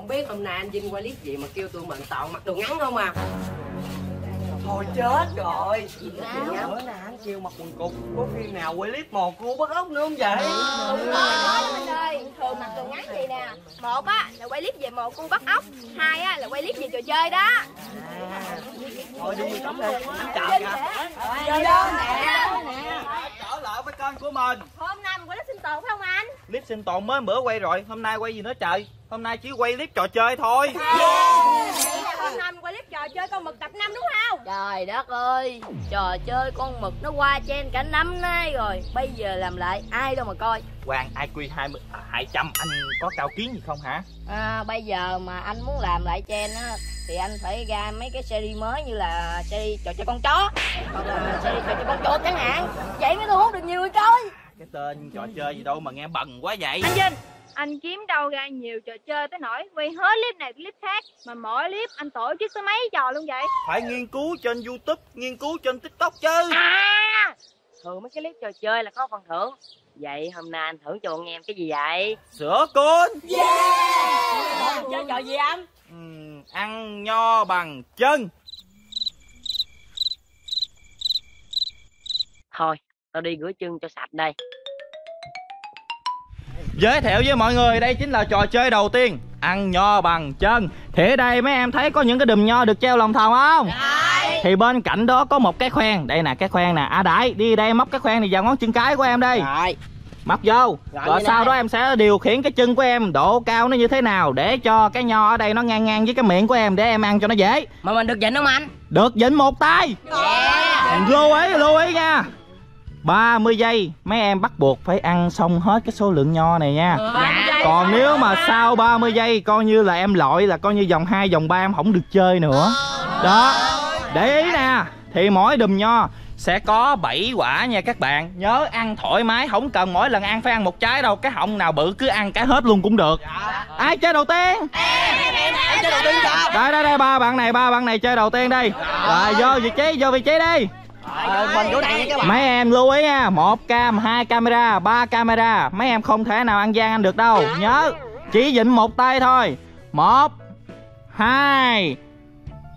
Không biết hôm nay anh Vinh qua clip gì mà kêu tụi mình toàn mặc đồ ngắn không à. Thôi chết rồi. Bữa nay anh kêu mặc quần cục, có khi nào quay clip mò cua bắt ốc nữa không vậy? Đúng rồi mình ơi, thường mặc đồ ngắn vậy nè. Một á là quay clip về mò cua bắt ốc, hai á là quay clip về trò chơi đó. Thôi đi đi cổng đi, chào nè. Trở lại với kênh của mình. Hôm nay mình quay clip sinh tồn phải không anh? Clip sinh tồn mới bữa quay rồi, hôm nay quay gì nữa trời? Hôm nay chỉ quay clip trò chơi thôi. Hôm nay mình quay clip trò chơi con mực tập 5 đúng không? Trời đất ơi, trò chơi con mực nó qua trên cả năm nay rồi. Bây giờ làm lại ai đâu mà coi. Hoàng IQ 200, anh có cao kiến gì không hả? Bây giờ mà anh muốn làm lại trend á thì anh phải ra mấy cái series mới như là series trò chơi con chó hoặc là series trò chơi con chuột chẳng hạn. Vậy mới thu hút được nhiều người coi. Cái tên trò chơi gì đâu mà nghe bần quá vậy? Anh Vinh, anh kiếm đâu ra nhiều trò chơi tới nỗi quay hết clip này clip khác mà mỗi clip anh tổ chức tới mấy trò luôn vậy? Phải nghiên cứu trên YouTube, nghiên cứu trên TikTok chứ. Thường mấy cái clip trò chơi là có phần thưởng. Vậy hôm nay anh thưởng cho bọn em cái gì vậy? Sữa côn. Yeah. Chơi trò gì anh? Ăn nho bằng chân. Thôi, tao đi rửa chân cho sạch đây. Giới thiệu với mọi người, đây chính là trò chơi đầu tiên, ăn nho bằng chân. Thì ở đây mấy em thấy có những cái đùm nho được treo lòng thòng không? Đấy. Thì bên cạnh đó có một cái khoen, đây nè cái khoen nè. À Đại, đi đây móc cái khoen này vào ngón chân trái của em đi. Đấy. Móc vô. Rồi sau đó em sẽ điều khiển cái chân của em độ cao nó như thế nào để cho cái nho ở đây nó ngang ngang với cái miệng của em để em ăn cho nó dễ. Mà mình được vịnh không anh? Được vịnh một tay. Yeah. Lưu ý nha. 30 giây mấy em bắt buộc phải ăn xong hết cái số lượng nho này nha. Dạ. Còn nếu mà sau 30 giây coi như là em lội, là coi như vòng 2, vòng 3 em không được chơi nữa. Đó. Để ý nè, thì mỗi đùm nho sẽ có 7 quả nha các bạn. Nhớ ăn thoải mái, không cần mỗi lần ăn phải ăn một trái đâu. Cái họng nào bự cứ ăn cái hết luôn cũng được. Ai chơi đầu tiên? Em chơi đầu tiên cho. Đây ba bạn này chơi đầu tiên đi. Rồi vô vị trí đi. Mình chỗ này nha các bạn. Mấy em lưu ý nha, 1 cam, 2 camera, 3 camera. Mấy em không thể nào ăn gian anh được đâu. Nhớ, chỉ vịnh một tay thôi. 1, 2,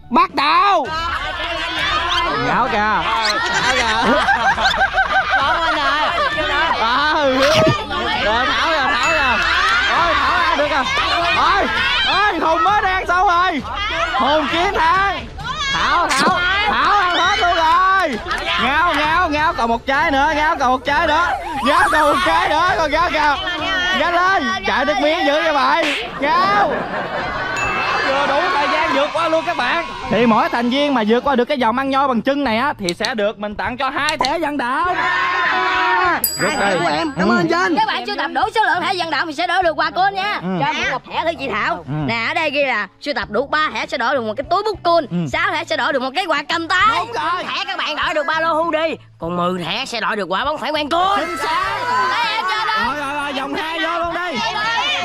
bắt đầu. Gạo kìa. Rồi Thảo kìa. Ôi Thảo ăn được kìa. Ôi Hùng mới đang xong rồi. Hùng chiến thắng. Thảo ăn hết luôn rồi. Ngáo còn một trái nữa, còn Ngáo kìa. Nhanh lên, chạy nước miếng dữ vậy mày. Ngáo vừa đủ thời gian vượt qua luôn các bạn. Thì mỗi thành viên mà vượt qua được cái vòng ăn nho bằng chân này á thì sẽ được mình tặng cho 2 thẻ vận động. Rất đây. Cảm ơn Trinh. Các bạn chưa tập đủ số lượng thẻ vận động thì sẽ đổi được quà côn nha. Cho mình 1 thẻ thử chị Thảo. Nè ở đây ghi là chưa tập đủ 3 thẻ sẽ đổi được một cái túi bút côn, 6 thẻ sẽ đổi được một cái quà cầm tay. Đúng rồi. Thẻ các bạn đổi được 3 lô Hudi, còn 10 thẻ sẽ đổi được quả bóng phải quen côn. Chính xác. Rồi vòng 2 vô luôn đi.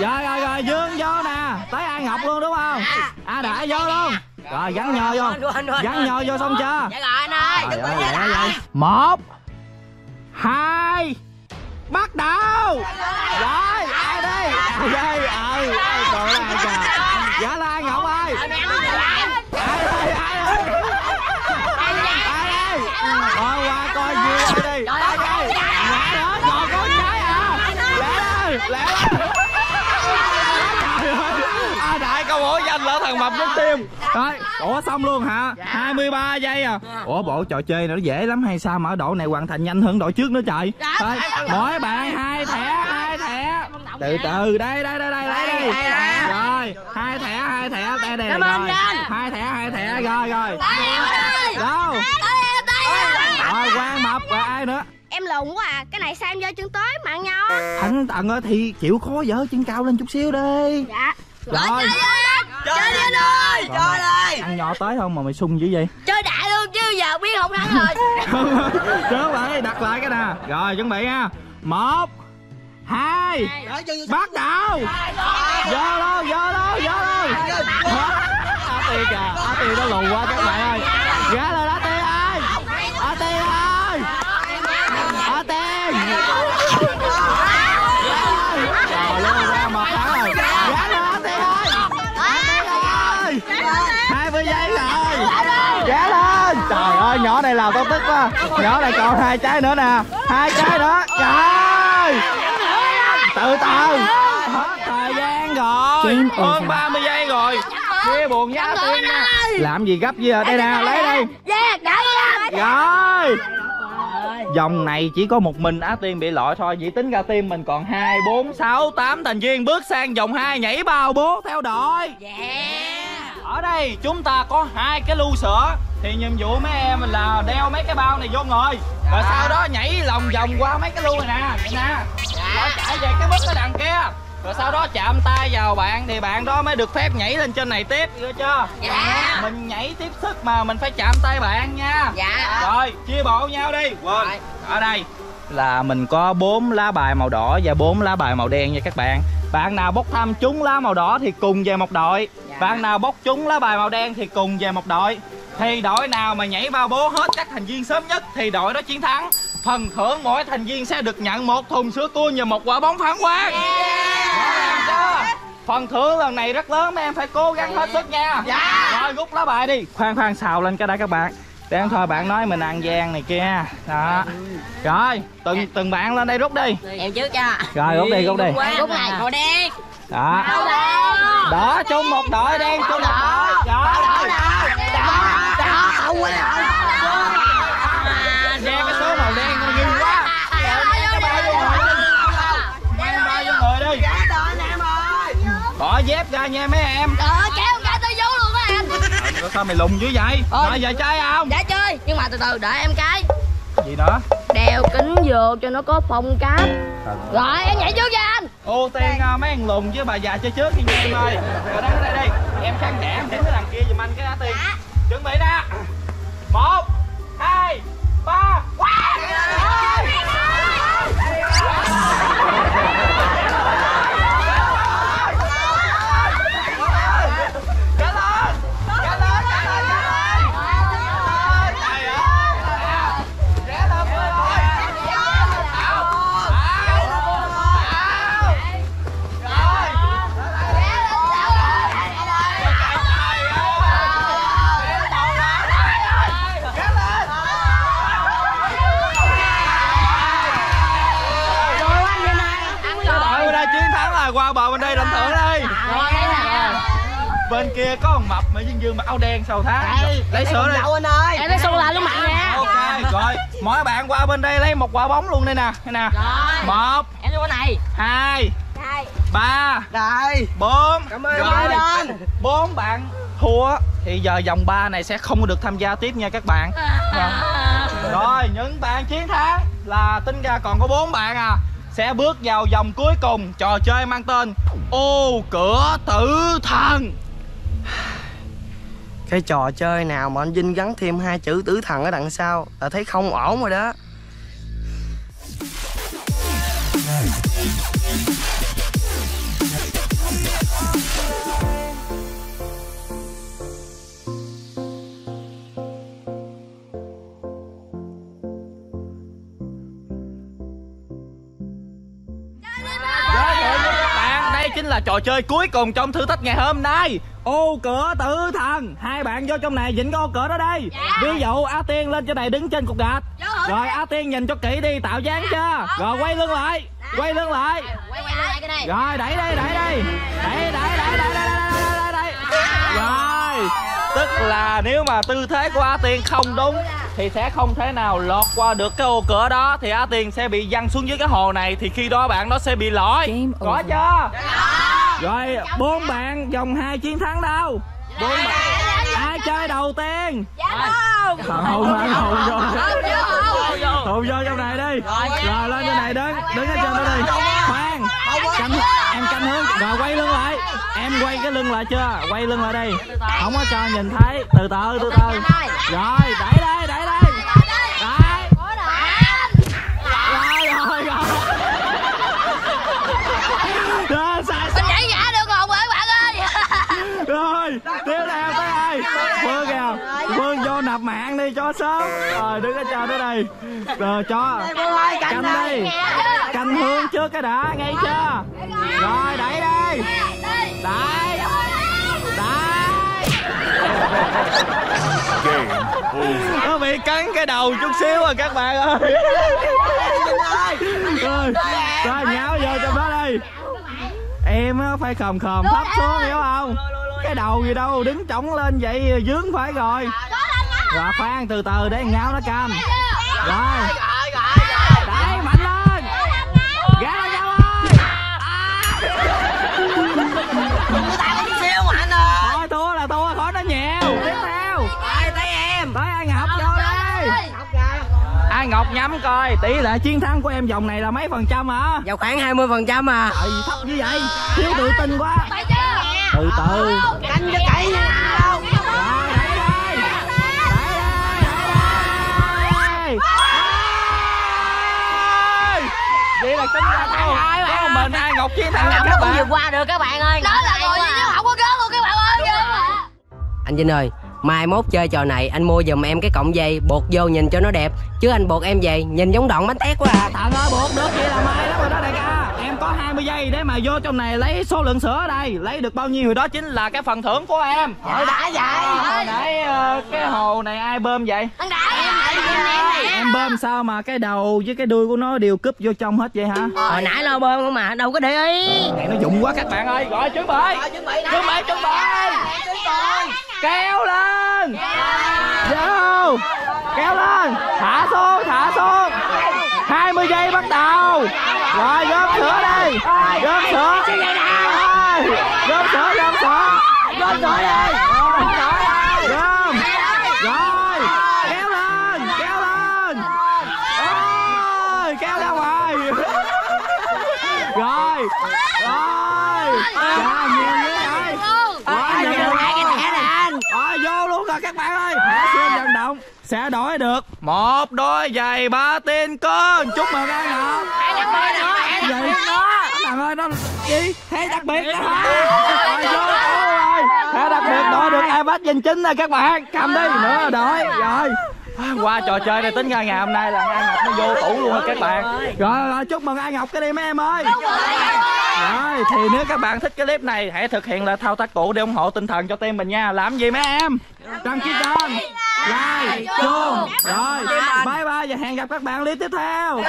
Rồi Dương vô nè, tới An Ngọc luôn đúng không? À đã vô luôn. Rồi gắn nhò vô xong chưa? Dạ rồi anh ơi. Rồi. 1, 2 bắt đầu. Rồi ai đi? Dạ là An Ngọc ơi. Ai đây? Qua coi gì đây? Thằng mập nước tim. Rồi, ủa xong luôn hả? 23 giây à. Ủa bộ trò chơi này nó dễ lắm hay sao mà ở độ này hoàn thành nhanh hơn độ trước nữa trời. Thôi, mỗi bạn 2 thẻ. Từ từ đây. Rồi, 2 thẻ đây đây. Rồi. 2 thẻ rồi. Đâu? Rồi Quang Mập và ai nữa? Em lùn quá à, cái này sao em vô chân tới mà ăn nho. Thánh Tần ơi thì chịu khó dỡ chân cao lên chút xíu đi. Dạ. Rồi. Chơi đi anh ơi, chơi đi. Ăn nhỏ tới không mà mày sung dữ vậy? Chơi đại luôn chứ giờ biết không thắng rồi. Chớ lại, đặt lại cái nè. Rồi chuẩn bị nha. 1, 2 bắt đầu. Vô luôn. Á Tiên kìa, Á Tiên nó lùn quá các bạn ơi. Gá lên Á Tiên ơi. Á Tiên. Trời ơi, ra một thắng rồi. Gá lên Á Tiên ơi. tờ giấy rồi. Trả lên. Trời ơi, nhỏ này làm tao tức quá. Nhỏ này còn hai trái nữa nè. Hai trái nữa. Trời. Từ từ. Hết thời gian rồi. Hơn 30 giây rồi. Chia buồn giá tiền nha. Làm gì gấp vậy? Đây nè, lấy đi. Rồi. Dòng này chỉ có một mình Á Tiên bị loại thôi. Vậy tính ra team mình còn 2, 4, 6, 8 thành viên. Bước sang vòng 2 nhảy bao bố theo đội. Yeah. Ở đây chúng ta có 2 cái lu sữa. Thì nhiệm vụ mấy em là đeo mấy cái bao này vô người. Rồi sau đó nhảy lòng vòng qua mấy cái lu này nè. Vậy nè. Rồi chạy về cái bức ở đằng kia. Rồi sau đó chạm tay vào bạn thì bạn đó mới được phép nhảy lên trên này tiếp, hiểu chưa? Dạ. Mình nhảy tiếp sức mà mình phải chạm tay bạn nha. Dạ. Rồi chia bộ nhau đi. Quên. Ở đây là mình có 4 lá bài màu đỏ và 4 lá bài màu đen nha các bạn. Bạn nào bốc thăm trúng lá màu đỏ thì cùng về một đội. Dạ. Bạn nào bốc trúng lá bài màu đen thì cùng về một đội. Thì đội nào mà nhảy bao bố hết các thành viên sớm nhất thì đội đó chiến thắng. Phần thưởng mỗi thành viên sẽ được nhận 1 thùng sữa tươi và 1 quả bóng phản quang. Yeah. Phần thưởng lần này rất lớn, mấy em phải cố gắng hết sức nha. Yeah. Rồi rút lá bài đi. Khoan khoan, xào lên cái đã các bạn. Để thôi bạn nói mình ăn gian này kia. Đó. Rồi từng bạn lên đây rút đi. Em trước cho. Rồi rút đi rút đi. Rút lại màu đen. Đó. Đó chung một đội đen chung một đội. Rồi. Bỏ dép ra nha mấy em. Kéo cái tôi vú luôn á anh. Sao mày lùng dữ vậy? Rồi giờ chơi không? Dạ chơi, nhưng mà từ từ đợi em cái. Gì nữa? Đeo kính vô cho nó có phong cách. Rồi em nhảy trước ra anh. Ưu tiên mấy thằng lùng với bà già chơi trước đi nha em ơi. Rồi đứng ở đây đi. Em sang trẻ em đến cái đằng kia giùm anh cái Á Tiên. Chuẩn bị nè. 1, 2, 3. Bên kia có con mập mà Dương mặc áo đen sầu tháng. Lấy sữa đi. Anh ơi. Em lấy sô la luôn bạn nha. Ok, rồi. Mỗi bạn qua bên đây lấy 1 quả bóng luôn đây nè. Đây nè. 1. Em vô này. 2. 3. Rồi. 4. Cảm ơn em. 4 bạn thua thì giờ vòng 3 này sẽ không được tham gia tiếp nha các bạn. Rồi, những bạn chiến thắng là tính ra còn có 4 bạn à. Sẽ bước vào vòng cuối cùng, trò chơi mang tên Ô Cửa Tử Thần. Cái trò chơi nào mà anh Vinh gắn thêm 2 chữ tử thần ở đằng sau là thấy không ổn rồi đó. Chính là trò chơi cuối cùng trong thử thách ngày hôm nay, Ô Cửa Tử Thần. 2 bạn vô trong này dịnh cái ô cửa đó đây. Dạ. Ví dụ Á Tiên lên trên này đứng trên cục gạch. Rồi Á Tiên nhìn cho kỹ đi, tạo dáng chưa? Rồi quay lưng lại. Quay lưng lại. Rồi đẩy đây, đẩy đây. Đẩy. Rồi, tức là nếu mà tư thế của Á Tiên không đúng thì sẽ không thể nào lọt qua được cái ô cửa đó, thì Á Tiên sẽ bị văng xuống dưới cái hồ này, thì khi đó bạn nó sẽ bị lỗi. Có chưa? Rồi 4 bạn vòng 2 chiến thắng đâu? 4 bạn. Ai chơi đầu tiên? Hồn vô trong này đi. Rồi lên trên này đứng ở trên đó đi. Khoan. Em canh hướng. Rồi quay lưng lại. Em quay cái lưng lại chưa? Quay lưng lại đi. Không có cho nhìn thấy. Từ từ. Rồi đẩy đây. Mạng đi cho sớm. Rồi đứng ở trên đó đây. Rồi cho canh đi. Canh hương trước cái đã, nghe chưa? Rồi đẩy đi. Đẩy. Nó bị cắn cái đầu chút xíu rồi các bạn ơi. Rồi nháo vô cho nó đi. Em á phải khòm khòm thấp xuống hiểu không? Cái đầu gì đâu đứng trỏng lên vậy dướng phải rồi. Rồi khoan từ từ để nháo nó cam. Rồi. Đấy mạnh lên. Ra nhau ơi. Thôi thua là thua, khỏi nó nhiều. Tiếp theo. Tới em. Tới ai Ngọc vô đi. Ai Ngọc nhắm coi, tỷ lệ chiến thắng của em vòng này là mấy phần trăm hả? Vào khoảng 20% à. Trời gì thấp như vậy. Thiếu tự tin quá. Từ từ. Canh cho kỹ nào. Vậy là tính ra đâu có mình Ai Ngọc chiến thắng là các bạn vượt qua được các bạn ơi. Đó là rồi chứ không có cớ luôn các bạn ơi. Anh Vinh ơi, mai mốt chơi trò này anh mua giùm em cái cọng dây buộc vô nhìn cho nó đẹp, chứ anh buộc em về nhìn giống đoạn bánh tét quá à. Thằng ơi buộc được vậy là may lắm rồi đó đại ca. Em có 20 giây để mà vô trong này lấy số lượng sữa ở đây, lấy được bao nhiêu thì đó chính là cái phần thưởng của em. Trời đã vậy. Hồi nãy cái hồ này ai bơm vậy? Anh đã. Em bơm sao mà cái đầu với cái đuôi của nó đều cúp vô trong hết vậy hả? Hồi nãy lo bơm không mà đâu có để ý. Này nó dụng quá các bạn ơi. Rồi chuẩn bị. Rồi, chuẩn bị. Kéo lên. Vô. Kéo lên. Thả xuống. 20 giây bắt đầu. Rồi gom sữa đi. Gom sữa đi. Rồi. Vô luôn rồi các bạn ơi. Thả xương vận động sẽ đổi được một đôi giày Batin con. Chúc mừng các bạn. Thằng ơi nó gì? Thế đặc biệt đó hả? Thế đặc biệt đổi được iPad Gen 9 rồi các bạn. Cầm đi nữa đổi rồi. Qua trò chơi này tính ra ngày hôm nay là Ai Ngọc nó vô tủ luôn rồi các bạn. Rồi chúc mừng Ai Ngọc cái đi mấy em ơi. Rồi thì nếu các bạn thích cái clip này hãy thực hiện là thao tác cũ để ủng hộ tinh thần cho team mình nha. Làm gì mấy em? Đăng ký kênh, like, chuông. Rồi bye bye và hẹn gặp các bạn clip tiếp theo.